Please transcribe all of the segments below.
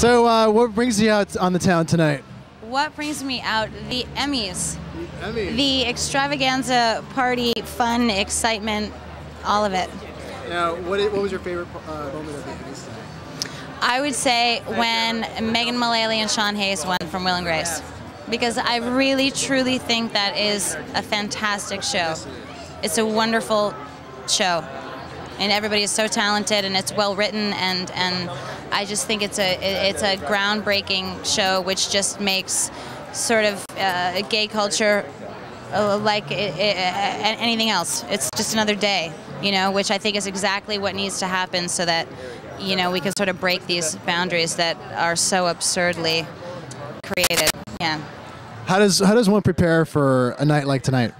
So what brings you out on the town tonight? What brings me out? The Emmys. The Emmys. The extravaganza, party, fun, excitement, all of it. Now, what was your favorite moment of the Emmys tonight? I would say when Megan Mullally and Sean Hayes won from Will & Grace. Because I really, truly think that is a fantastic show. It's a wonderful show. And everybody is so talented, and it's well written, and I just think it's a groundbreaking show, which just makes sort of gay culture like anything else. It's just another day, you know, which I think is exactly what needs to happen, so that, you know, we can sort of break these boundaries that are so absurdly created. Yeah. How does one prepare for a night like tonight?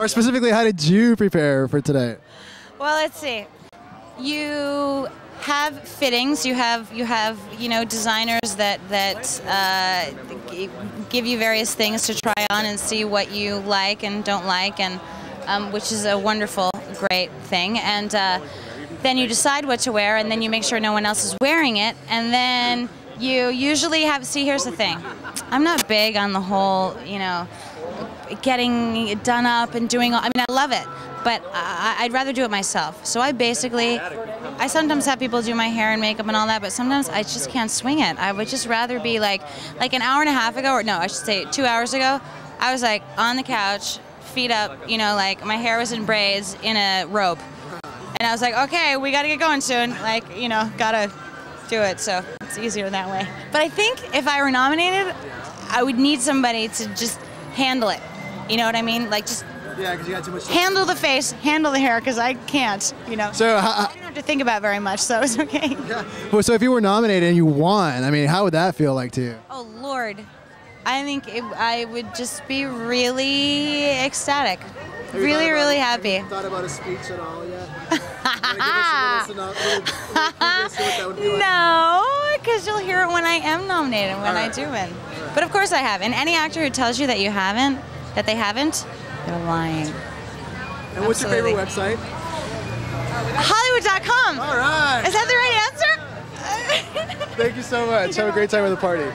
Or specifically, how did you prepare for today? Well, let's see. You have fittings. You have designers that give you various things to try on and see what you like and don't like, and which is a wonderful, great thing. And then you decide what to wear, and then you make sure no one else is wearing it, and then you usually have. See, here's the thing. I'm not big on the whole, you know, getting done up and doing all, I mean, I love it, but I'd rather do it myself. So I basically, I sometimes have people do my hair and makeup and all that, but sometimes I just can't swing it. I would just rather be like an hour and a half ago, or no, I should say 2 hours ago, I was like on the couch, feet up, you know, like my hair was in braids in a robe. And I was like, okay, we gotta get going soon. Like, you know, gotta do it, so it's easier that way. But I think if I were nominated, I would need somebody to just handle it. You know what I mean? Like, just yeah, 'cause you got too much handle the face, handle the hair, because I can't, you know. So I don't have to think about very much, so it's okay. Yeah. Well, so if you were nominated and you won, I mean, how would that feel like to you? Oh, Lord. I think I would just be really ecstatic. Really, really happy. Have you thought about a speech at all yet? No, because you'll hear it when I am nominated, when I do win. But of course I have. And any actor who tells you that you haven't, that they haven't, they're lying. And what's Absolutely. Your favorite website? Hollywood.com. All right. Is that the right answer? Thank you so much. Have a great time at the party.